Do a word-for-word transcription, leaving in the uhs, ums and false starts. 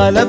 غلب